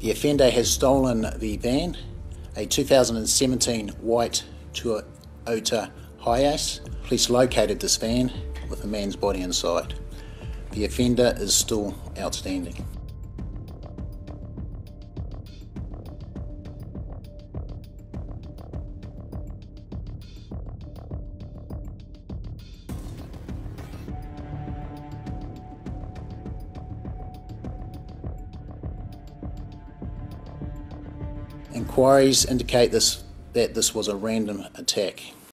The offender has stolen the van, a 2017 white Toyota Hiace. Police located this van with a man's body inside. The offender is still outstanding. Inquiries indicate that this was a random attack.